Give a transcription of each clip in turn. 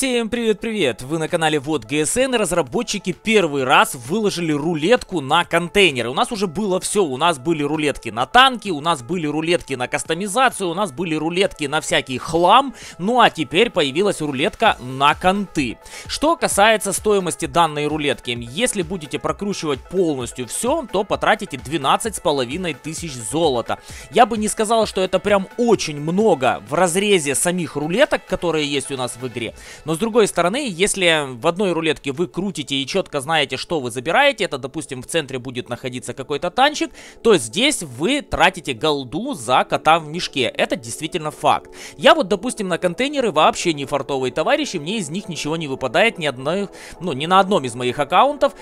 Всем привет-привет! Вы на канале Вот ГСН, и разработчики первый раз выложили рулетку на контейнеры. У нас уже было все, у нас были рулетки на танки, у нас были рулетки на кастомизацию, у нас были рулетки на всякий хлам, ну а теперь появилась рулетка на конты. Что касается стоимости данной рулетки, если будете прокручивать полностью все, то потратите 12 500 золота. Я бы не сказал, что это прям очень много в разрезе самих рулеток, которые есть у нас в игре. Но с другой стороны, если в одной рулетке вы крутите и четко знаете, что вы забираете, это, допустим, в центре будет находиться какой-то танчик, то здесь вы тратите голду за кота в мешке. Это действительно факт. Я вот, допустим, на контейнеры вообще не фартовый товарищ, и мне из них ничего не выпадает, ни на одном из моих аккаунтов.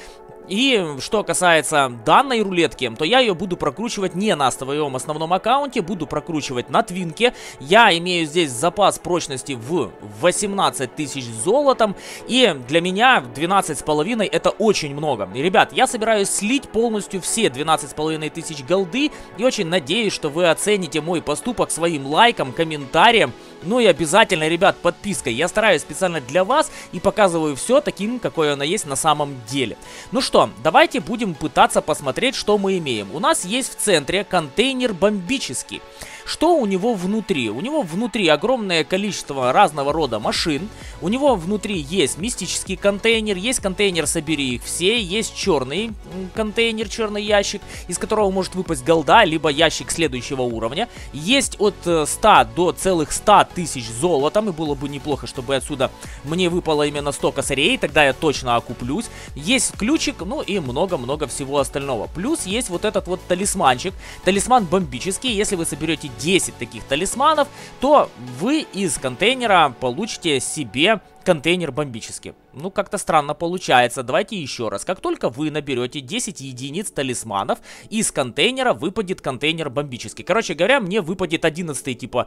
И что касается данной рулетки, то я ее буду прокручивать не на своем основном аккаунте, буду прокручивать на твинке. Я имею здесь запас прочности в 18 000 золотом, и для меня 12 500 это очень много. И, ребят, я собираюсь слить полностью все 12 500 голды, и очень надеюсь, что вы оцените мой поступок своим лайком, комментарием. Ну и обязательно, ребят, подпиской. Я стараюсь специально для вас и показываю все таким, какое оно есть на самом деле. Ну что, давайте будем пытаться посмотреть, что мы имеем. У нас есть в центре контейнер бомбический. Что у него внутри? У него внутри огромное количество разного рода машин. У него внутри есть мистический контейнер, есть контейнер «Собери их все», есть черный контейнер, черный ящик, из которого может выпасть голда, либо ящик следующего уровня. Есть от 100 до целых 100 000 золотом, и было бы неплохо, чтобы отсюда мне выпало именно 100 косарей, тогда я точно окуплюсь. Есть ключик, ну и много-много всего остального. Плюс есть вот этот вот талисманчик, талисман бомбический, если вы соберете 10 таких талисманов, то вы из контейнера получите себе контейнер бомбический. Ну, как-то странно получается. Давайте еще раз. Как только вы наберете 10 единиц талисманов, из контейнера выпадет контейнер бомбический. Короче говоря, мне выпадет 11-й, типа,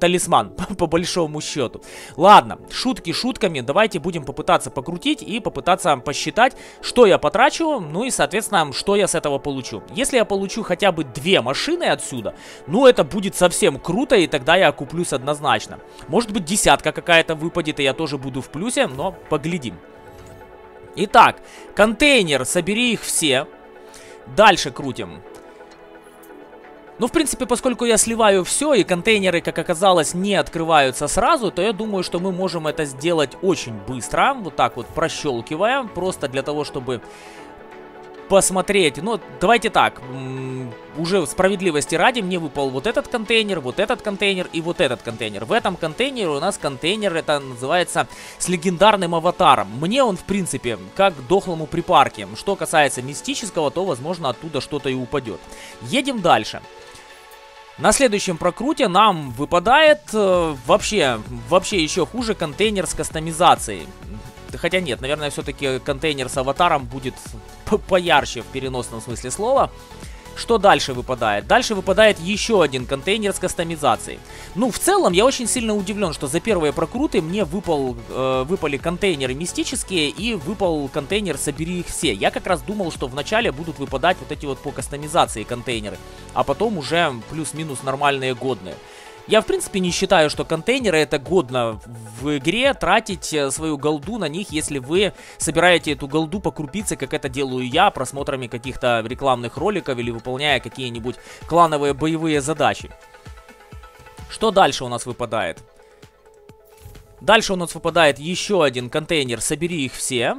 талисман, по большому счету. Ладно, шутки шутками. Давайте будем попытаться покрутить и попытаться посчитать, что я потрачу, ну и, соответственно, что я с этого получу. Если я получу хотя бы 2 машины отсюда, ну, это будет совсем круто, и тогда я окуплюсь однозначно. Может быть, десятка какая-то выпадет, и я тоже буду в плюсе, но поглядим. Итак, контейнер, собери их все. Дальше крутим. Ну, в принципе, поскольку я сливаю все, и контейнеры, как оказалось, не открываются сразу, то я думаю, что мы можем это сделать очень быстро. Вот так вот прощелкивая, просто для того, чтобы посмотреть. Ну, давайте так. Уже справедливости ради мне выпал вот этот контейнер и вот этот контейнер. В этом контейнере у нас контейнер, это называется, с легендарным аватаром. Мне он, в принципе, как дохлому припарке. Что касается мистического, то, возможно, оттуда что-то и упадет. Едем дальше. На следующем прокруте нам выпадает вообще еще хуже контейнер с кастомизацией. Хотя нет, наверное, все-таки контейнер с аватаром будет поярче в переносном смысле слова. Что дальше выпадает? Дальше выпадает еще один контейнер с кастомизацией. Ну, в целом, я очень сильно удивлен, что за первые прокруты мне выпали контейнеры мистические и выпал контейнер «Собери их все». Я как раз думал, что вначале будут выпадать вот эти вот по кастомизации контейнеры, а потом уже плюс-минус нормальные годные. Я, в принципе, не считаю, что контейнеры это годно в игре, тратить свою голду на них, если вы собираете эту голду по крупице, как это делаю я, просмотрами каких-то рекламных роликов или выполняя какие-нибудь клановые боевые задачи. Что дальше у нас выпадает? Дальше у нас выпадает еще один контейнер «Собери их все».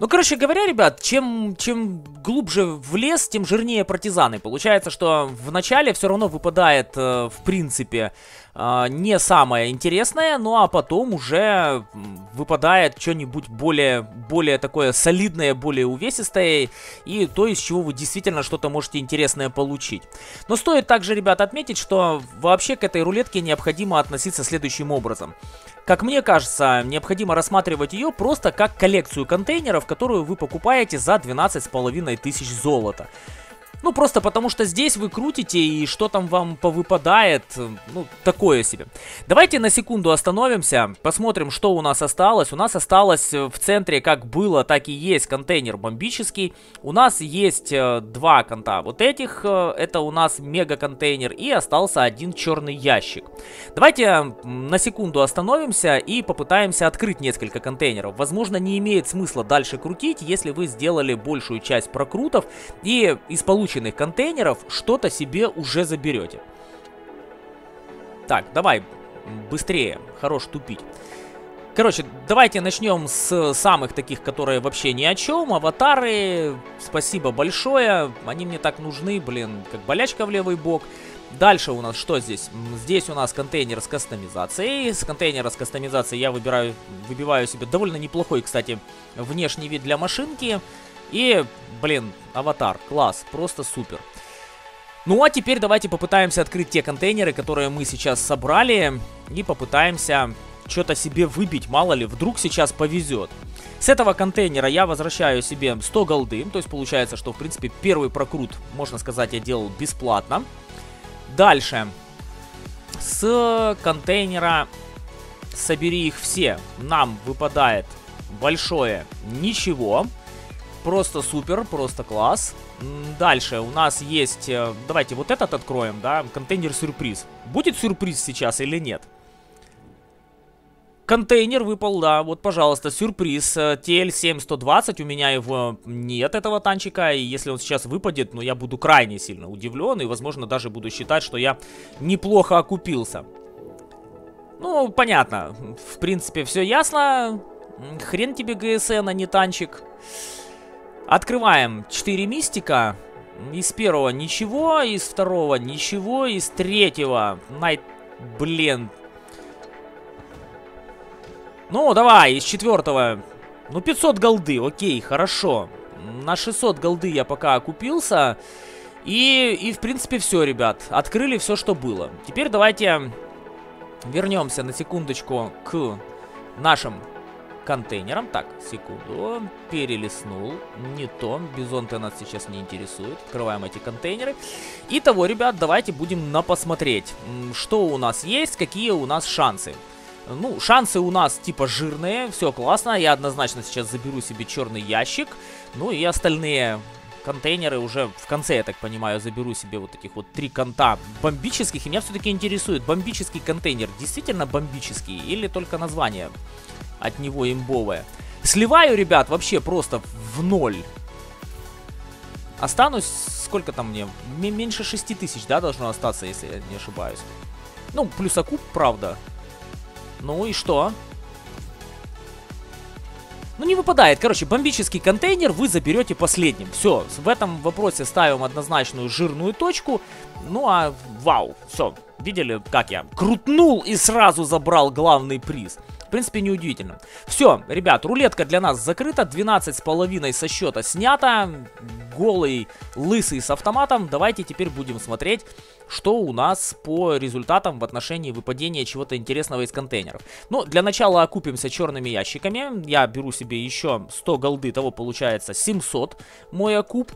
Ну, короче говоря, ребят, чем глубже в лес, тем жирнее партизаны. Получается, что в начале все равно выпадает, в принципе, не самое интересное, ну а потом уже выпадает что-нибудь более такое солидное, более увесистое, и то, из чего вы действительно что-то можете интересное получить. Но стоит также, ребят, отметить, что вообще к этой рулетке необходимо относиться следующим образом. Как мне кажется, необходимо рассматривать ее просто как коллекцию контейнеров, которую вы покупаете за 12 500 золота. Ну, просто потому что здесь вы крутите, и что там вам повыпадает, ну, такое себе. Давайте на секунду остановимся, посмотрим, что у нас осталось. У нас осталось в центре, как было, так и есть, контейнер бомбический. У нас есть два конта вот этих, это у нас мега-контейнер, и остался один черный ящик. Давайте на секунду остановимся и попытаемся открыть несколько контейнеров. Возможно, не имеет смысла дальше крутить, если вы сделали большую часть прокрутов и из полученных контейнеров что-то себе уже заберете. Так, давай быстрее, хорош тупить. Короче, давайте начнем с самых таких, которые вообще ни о чем. Аватары, спасибо большое, они мне так нужны, блин, как болячка в левый бок. Дальше у нас что здесь? Здесь у нас контейнер с кастомизацией. С контейнера с кастомизацией я выбиваю себе довольно неплохой, кстати, внешний вид для машинки. И, блин, аватар, класс, просто супер. Ну а теперь давайте попытаемся открыть те контейнеры, которые мы сейчас собрали, и попытаемся что-то себе выбить, мало ли, вдруг сейчас повезет. С этого контейнера я возвращаю себе 100 голды, то есть получается, что в принципе первый прокрут, можно сказать, я делал бесплатно. Дальше, с контейнера «Собери их все» нам выпадает большое ничего, просто супер, просто класс. Дальше у нас есть, давайте вот этот откроем, да, контейнер-сюрприз. Будет сюрприз сейчас или нет? Контейнер выпал, да, вот, пожалуйста, сюрприз, TL7120, у меня его нет, этого танчика, и если он сейчас выпадет, ну, я буду крайне сильно удивлен, и, возможно, даже буду считать, что я неплохо окупился. Ну, понятно, в принципе, все ясно, хрен тебе ГСН, а не танчик. Открываем 4 мистика, из первого ничего, из второго ничего, из третьего, блин... Ну, давай, из четвертого. Ну, 500 голды, окей, хорошо. На 600 голды я пока окупился. И в принципе, все, ребят. Открыли все, что было. Теперь давайте вернемся на секундочку к нашим контейнерам. Так, секунду. Перелистнул. Не то. Бизонты нас сейчас не интересует. Открываем эти контейнеры. Итого, ребят, давайте будем посмотреть, что у нас есть, какие у нас шансы. Ну, шансы у нас типа жирные, все классно, я однозначно сейчас заберу себе черный ящик, ну и остальные контейнеры уже в конце, я так понимаю, заберу себе вот этих вот 3 конта бомбических, и меня все-таки интересует, бомбический контейнер действительно бомбический или только название от него имбовое. Сливаю, ребят, вообще просто в ноль. Останусь, сколько там мне, меньше 6000, да, должно остаться, если я не ошибаюсь. Ну, плюс окуп, правда. Ну и что? Ну не выпадает. Короче, бомбический контейнер вы заберете последним. Все, в этом вопросе ставим однозначную жирную точку. Ну а вау, все, видели, как я крутнул и сразу забрал главный приз. В принципе, неудивительно. Все, ребят, рулетка для нас закрыта. 12,5 со счета снято. Голый, лысый с автоматом. Давайте теперь будем смотреть, что у нас по результатам в отношении выпадения чего-то интересного из контейнеров. Ну, для начала окупимся черными ящиками. Я беру себе еще 100 голды, того получается 700 мой окуп.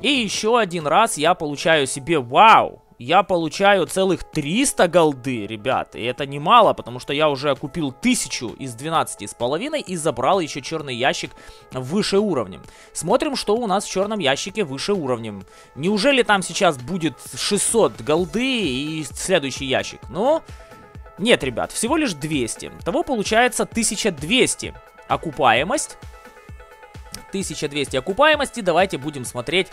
И еще один раз я получаю себе, вау, я получаю целых 300 голды, ребят. И это немало, потому что я уже окупил 1000 из 12,5 и забрал еще черный ящик выше уровнем. Смотрим, что у нас в черном ящике выше уровнем. Неужели там сейчас будет 600 голды и следующий ящик? Ну, нет, ребят, всего лишь 200. Того получается 1200 окупаемость. 1200 окупаемости. Давайте будем смотреть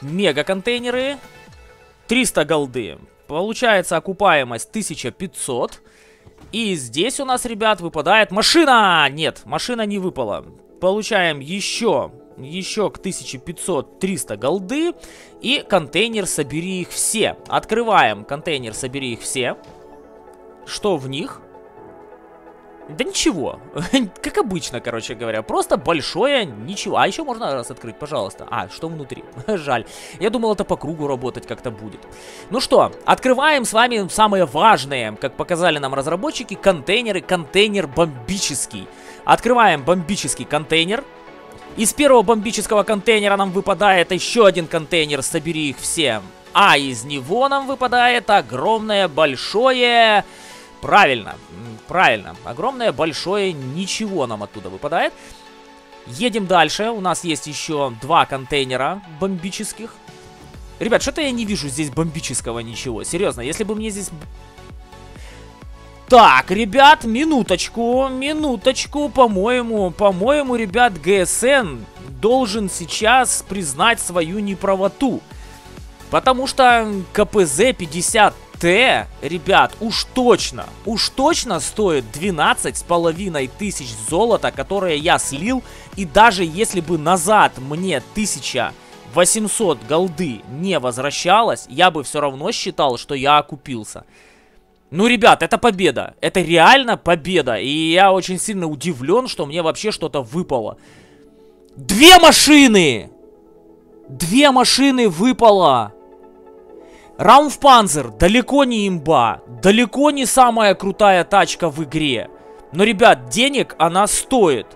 мега-контейнеры. 300 голды. Получается окупаемость 1500. И здесь у нас, ребят, выпадает машина. Нет, машина не выпала. Получаем еще к 1500 300 голды. И контейнер «Собери их все». Открываем контейнер «Собери их все». Что в них? Да ничего, как обычно, короче говоря, просто большое ничего. А еще можно раз открыть, пожалуйста. А, что внутри? Жаль. Я думал, это по кругу работать как-то будет. Ну что, открываем с вами самые важные, как показали нам разработчики, контейнеры. Контейнер бомбический. Открываем бомбический контейнер. Из первого бомбического контейнера нам выпадает еще один контейнер, собери их все. А из него нам выпадает огромное, большое... Правильно, правильно. Огромное, большое, ничего нам оттуда выпадает. Едем дальше. У нас есть еще два контейнера бомбических. Ребят, что-то я не вижу здесь бомбического ничего. Серьезно, если бы мне здесь... Так, ребят, минуточку, минуточку. По-моему, ребят, ГСН должен сейчас признать свою неправоту. Потому что КПЗ 50 т, ребят, уж точно стоит 12,5 тысяч золота, которое я слил. И даже если бы назад мне 1800 голды не возвращалось, я бы все равно считал, что я окупился. Ну, ребят, это победа. Это реально победа. И я очень сильно удивлен, что мне вообще что-то выпало. Две машины! Две машины выпало! Раундпанзер далеко не имба. Далеко не самая крутая тачка в игре. Но, ребят, денег она стоит.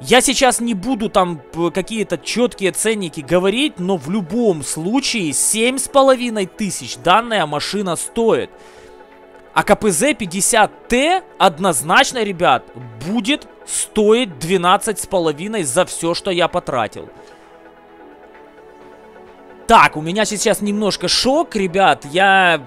Я сейчас не буду там какие-то четкие ценники говорить, но в любом случае 7500 данная машина стоит. А КПЗ 50 т однозначно, ребят, будет стоить 12,5 за все, что я потратил. Так, у меня сейчас немножко шок, ребят. Я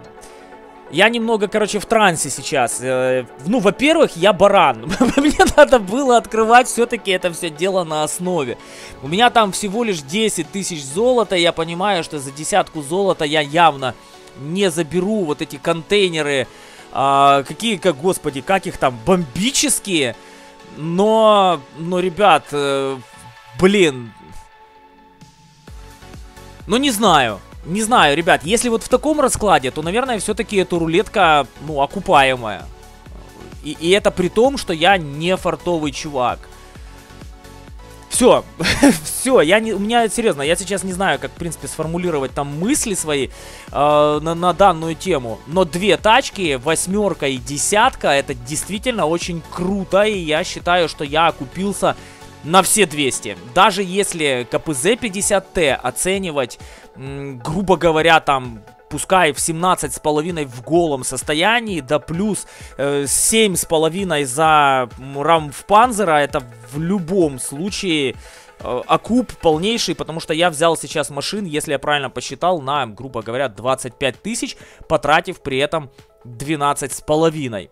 немного, короче, в трансе сейчас. Ну, во-первых, я баран. Мне надо было открывать все-таки это все дело на основе. У меня там всего лишь 10 тысяч золота. Я понимаю, что за десятку золота я явно не заберу вот эти контейнеры. Какие, как, господи, как их там, бомбические. Но, ребят, блин. Ну, не знаю, ребят, если вот в таком раскладе, то, наверное, все-таки эта рулетка, ну, окупаемая. И это при том, что я не фартовый чувак. Все, все, у меня, серьезно, я сейчас не знаю, как, в принципе, сформулировать там мысли свои на данную тему. Но две тачки, 8 и 10, это действительно очень круто, и я считаю, что я окупился на все 200. Даже если КПЗ 50 t оценивать, грубо говоря, там... Пускай в 17,5 в голом состоянии, да плюс 7,5 за Раундпанзера, это в любом случае окуп полнейший, потому что я взял сейчас машин, если я правильно посчитал, на, грубо говоря, 25 тысяч, потратив при этом 12,5.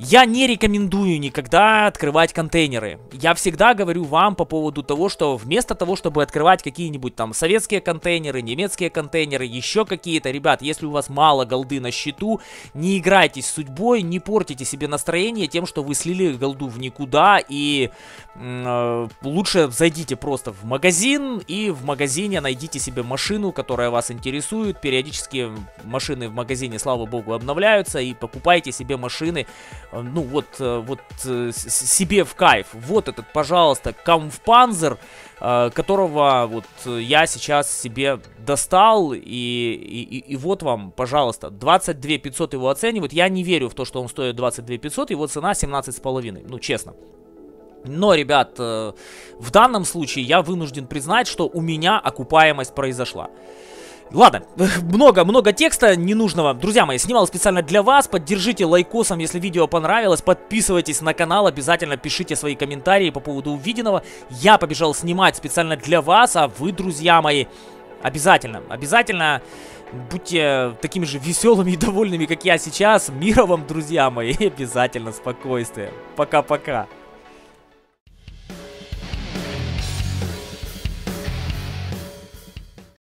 Я не рекомендую никогда открывать контейнеры. Я всегда говорю вам по поводу того, что вместо того, чтобы открывать какие-нибудь там советские контейнеры, немецкие контейнеры, еще какие-то, ребят, если у вас мало голды на счету, не играйтесь с судьбой, не портите себе настроение тем, что вы слили голду в никуда, и лучше зайдите просто в магазин, и в магазине найдите себе машину, которая вас интересует. Периодически машины в магазине, слава богу, обновляются, и покупайте себе машины. Ну вот себе в кайф. Вот этот, пожалуйста, Kampfpanzer, которого вот я сейчас себе достал. И вот вам, пожалуйста, 22 500 его оценивают. Я не верю в то, что он стоит 22 500, его цена 17,5, ну честно. Но, ребят, в данном случае я вынужден признать, что у меня окупаемость произошла. Ладно, много-много текста ненужного. Друзья мои, снимал специально для вас. Поддержите лайкосом, если видео понравилось. Подписывайтесь на канал, обязательно пишите свои комментарии по поводу увиденного. Я побежал снимать специально для вас, а вы, друзья мои, обязательно будьте такими же веселыми и довольными, как я сейчас. Мира вам, друзья мои, и обязательно спокойствия. Пока-пока.